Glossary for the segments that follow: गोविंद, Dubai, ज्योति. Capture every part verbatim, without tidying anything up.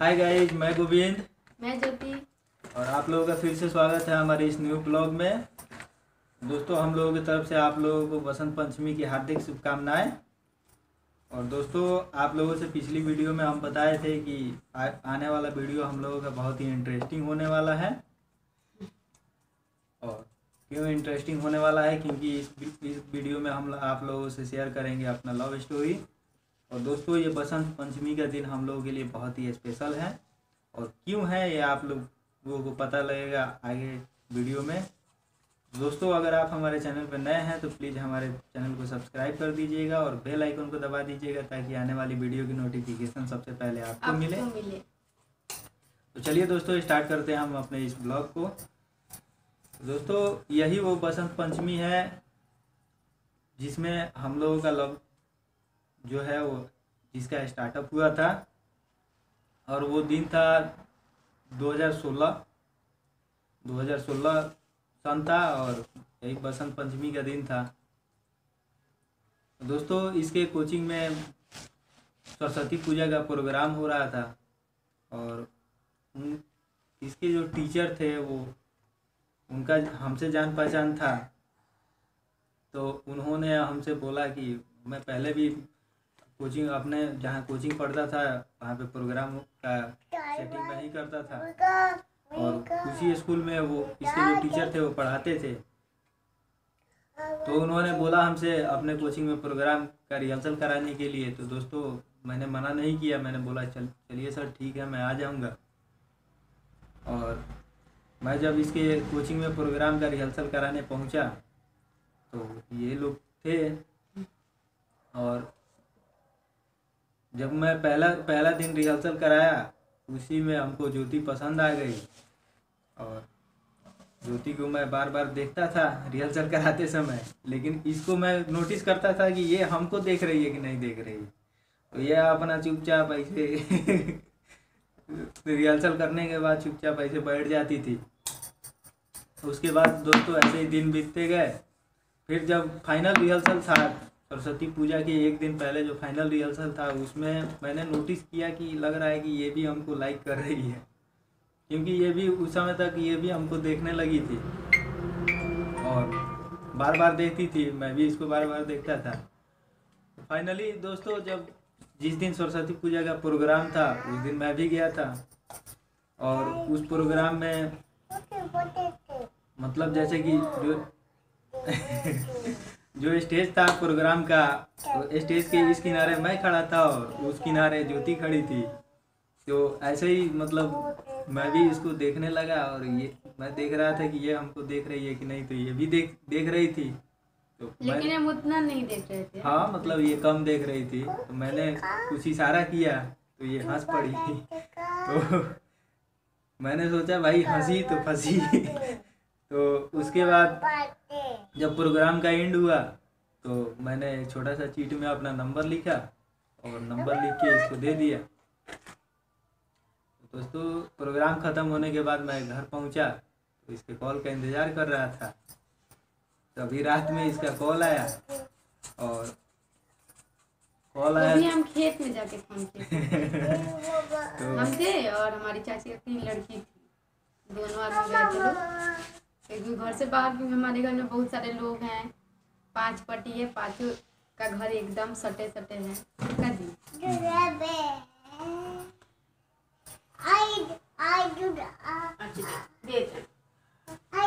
Hi guys, मैं गोविंद, मैं ज्योति और आप लोगों का फिर से स्वागत है हमारे इस न्यू ब्लॉग में। दोस्तों, हम लोगों की तरफ से आप लोगों को बसंत पंचमी की हार्दिक शुभकामनाएं। और दोस्तों, आप लोगों से पिछली वीडियो में हम बताए थे कि आ, आने वाला वीडियो हम लोगों का बहुत ही इंटरेस्टिंग होने वाला है। और क्यों इंटरेस्टिंग होने वाला है? क्योंकि इस, इस वीडियो में हम आप लोगों से शेयर करेंगे अपना लव स्टोरी। और दोस्तों, ये बसंत पंचमी का दिन हम लोगों के लिए बहुत ही स्पेशल है और क्यों है ये आप लोगों को पता लगेगा आगे वीडियो में। दोस्तों, अगर आप हमारे चैनल पर नए हैं तो प्लीज़ हमारे चैनल को सब्सक्राइब कर दीजिएगा और बेल आइकन को दबा दीजिएगा ताकि आने वाली वीडियो की नोटिफिकेशन सबसे पहले आपको, आपको मिले।, मिले तो चलिए दोस्तों, स्टार्ट करते हैं हम अपने इस ब्लॉग को। दोस्तों, यही वो बसंत पंचमी है जिसमें हम लोगों का लव जो है वो जिसका स्टार्टअप हुआ था। और वो दिन था दो हज़ार सोलह सन था और यही बसंत पंचमी का दिन था। दोस्तों, इसके कोचिंग में सरस्वती पूजा का प्रोग्राम हो रहा था और इसके जो टीचर थे वो उनका हमसे जान पहचान था, तो उन्होंने हमसे बोला कि मैं पहले भी कोचिंग अपने जहाँ कोचिंग पढ़ता था वहाँ पे प्रोग्राम का सेटिंग नहीं करता था और उसी स्कूल में वो इसके जो टीचर थे वो पढ़ाते थे। तो उन्होंने बोला हमसे अपने कोचिंग में प्रोग्राम का रिहर्सल कराने के लिए। तो दोस्तों, मैंने मना नहीं किया, मैंने बोला चल चलिए सर ठीक है, मैं आ जाऊँगा। और मैं जब इसके कोचिंग में प्रोग्राम का रिहर्सल कराने पहुँचा तो ये लोग थे। और जब मैं पहला पहला दिन रिहर्सल कराया उसी में हमको ज्योति पसंद आ गई। और ज्योति को मैं बार बार देखता था रिहर्सल कराते समय, लेकिन इसको मैं नोटिस करता था कि ये हमको देख रही है कि नहीं देख रही है। तो ये अपना चुपचाप ऐसे रिहर्सल करने के बाद चुपचाप ऐसे बैठ जाती थी। उसके बाद दोस्तों ऐसे ही दिन बीतते गए। फिर जब फाइनल रिहर्सल था सरस्वती पूजा के एक दिन पहले जो फाइनल रिहर्सल था उसमें मैंने नोटिस किया कि लग रहा है कि ये भी हमको लाइक कर रही है, क्योंकि ये भी उस समय तक ये भी हमको देखने लगी थी और बार बार देखती थी, मैं भी इसको बार बार देखता था। फाइनली दोस्तों, जब जिस दिन सरस्वती पूजा का प्रोग्राम था उस दिन मैं भी गया था। और उस प्रोग्राम में मतलब जैसे कि जो जो स्टेज था प्रोग्राम का, स्टेज के इस किनारे मैं खड़ा था और उस किनारे ज्योति खड़ी थी। तो ऐसे ही मतलब मैं भी इसको देखने लगा और ये मैं देख रहा था कि ये हमको देख रही है कि नहीं, तो ये भी देख देख रही थी। तो लेकिन हम उतना नहीं देख रहे थे, हाँ मतलब ये कम देख रही थी। तो मैंने कुछ इशारा किया तो ये हंस पड़ी। तो मैंने सोचा भाई हंसी तो फंसी। तो उसके बाद जब प्रोग्राम का एंड हुआ तो मैंने छोटा सा चीट में अपना नंबर लिखा और नंबर लिख के इसको दे दिया। दोस्तों, प्रोग्राम ख़त्म होने के बाद मैं घर पहुंचा तो इसके कॉल का इंतज़ार कर रहा था। तभी रात में इसका कॉल आया और कॉल आया तो हम खेत में जाके फोन किए तो हम थे और हमारी चाची की तीन लड़की थी, दोनों आदमी गए थे लोग, एक घर से बाहर। क्योंकि हमारे घर में बहुत सारे लोग हैं, पांच पट्टी है, पाँचों का घर एकदम सटे सटे हैं।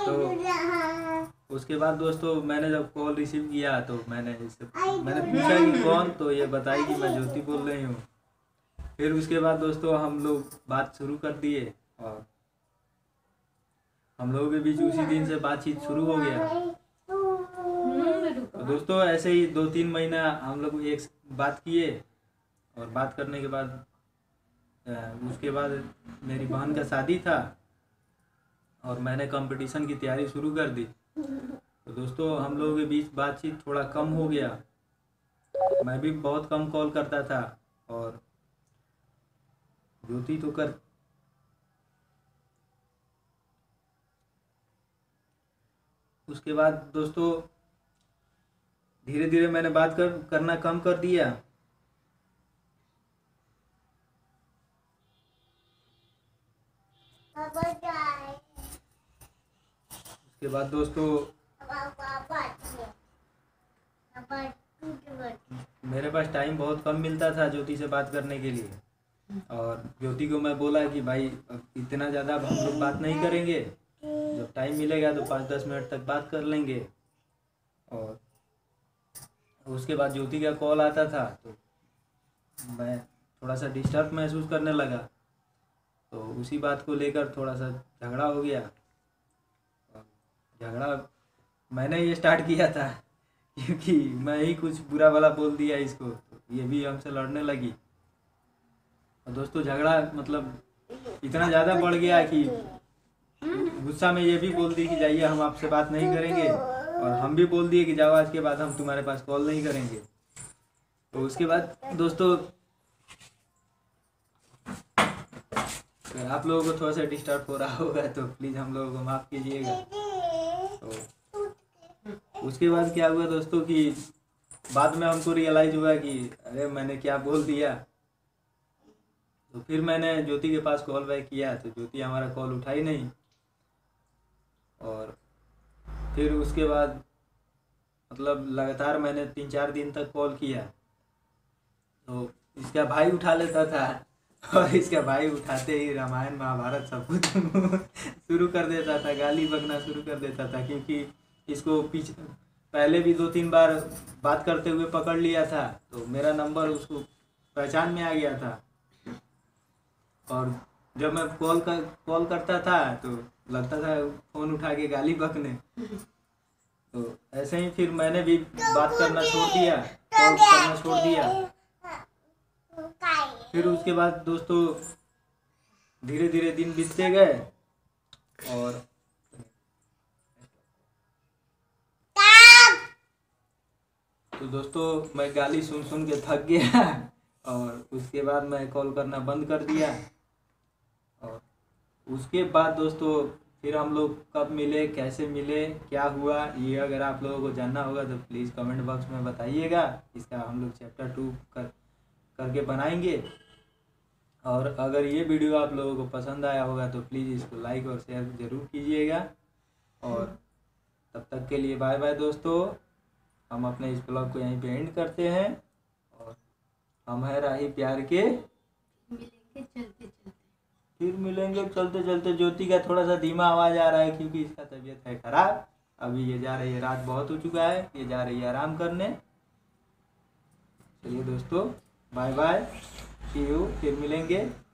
तो उसके बाद दोस्तों मैंने जब कॉल रिसीव किया तो मैंने इससे मैंने पूछा कि कौन, तो ये बताई कि मैं ज्योति बोल रही हूँ। फिर उसके बाद दोस्तों हम लोग बात शुरू कर दिए और हम लोगों के बीच उसी दिन से बातचीत शुरू हो गया। दोस्तों, ऐसे ही दो तीन महीना हम लोग एक बात किए और बात करने के बाद उसके बाद मेरी बहन का शादी था और मैंने कंपटीशन की तैयारी शुरू कर दी। तो दोस्तों हम लोगों के बीच बातचीत थोड़ा कम हो गया, मैं भी बहुत कम कॉल करता था और ज्योति तो कर उसके बाद दोस्तों धीरे धीरे मैंने बात कर करना कम कर दिया। उसके बाद दोस्तों मेरे पास टाइम बहुत कम मिलता था ज्योति से बात करने के लिए, और ज्योति को मैं बोला कि भाई इतना ज़्यादा हम लोग बात नहीं करेंगे, जब टाइम मिलेगा तो पाँच दस मिनट तक बात कर लेंगे। और उसके बाद ज्योति का कॉल आता था तो मैं थोड़ा सा डिस्टर्ब महसूस करने लगा, तो उसी बात को लेकर थोड़ा सा झगड़ा हो गया। झगड़ा मैंने ये स्टार्ट किया था क्योंकि मैं ही कुछ बुरा भला बोल दिया इसको, तो ये भी हमसे लड़ने लगी। और दोस्तों झगड़ा मतलब इतना ज़्यादा बढ़ गया कि गुस्सा में ये भी बोल दी कि जाइए हम आपसे बात नहीं करेंगे, और हम भी बोल दिए कि जाओ आज के बाद हम तुम्हारे पास कॉल नहीं करेंगे। तो उसके बाद दोस्तों आप लोगों को थोड़ा सा डिस्टर्ब हो रहा होगा तो प्लीज़ हम लोगों को माफ़ कीजिएगा। तो उसके बाद क्या हुआ दोस्तों कि बाद में हमको रियलाइज़ हुआ कि अरे मैंने क्या बोल दिया। तो फिर मैंने ज्योति के पास कॉल बैक किया तो ज्योति हमारा कॉल उठाई नहीं, और फिर उसके बाद मतलब लगातार मैंने तीन चार दिन तक कॉल किया। तो इसका भाई उठा लेता था और इसका भाई उठाते ही रामायण महाभारत सब कुछ शुरू कर देता था, गाली बकना शुरू कर देता था, क्योंकि इसको पीछे पहले भी दो तीन बार बात करते हुए पकड़ लिया था, तो मेरा नंबर उसको पहचान में आ गया था। और जब मैं कॉल कर कॉल करता था तो लगता था फ़ोन उठा के गाली बकने। तो ऐसे ही फिर मैंने भी बात करना छोड़ दिया, कॉल करना छोड़ दिया। फिर उसके बाद दोस्तों धीरे धीरे दिन बीतते गए, और तो दोस्तों मैं गाली सुन सुन के थक गया और उसके बाद मैं कॉल करना बंद कर दिया। और उसके बाद दोस्तों फिर हम लोग कब मिले, कैसे मिले, क्या हुआ, ये अगर आप लोगों को जानना होगा तो प्लीज़ कमेंट बॉक्स में बताइएगा। इसका हम लोग चैप्टर टू कर करके बनाएंगे। और अगर ये वीडियो आप लोगों को पसंद आया होगा तो प्लीज़ इसको लाइक और शेयर ज़रूर कीजिएगा। और तब तक के लिए बाय बाय दोस्तों। हम अपने इस ब्लॉग को यहीं पर एंड करते हैं, और हम है राही प्यार के, मिलेंगे चलते चलते, फिर मिलेंगे चलते चलते। ज्योति का थोड़ा सा धीमा आवाज़ आ रहा है क्योंकि इसका तबीयत है ख़राब। अभी ये जा रही है, रात बहुत हो चुका है, ये जा रही है आराम करने। चलिए दोस्तों बाय बाय, सी यू, फिर मिलेंगे।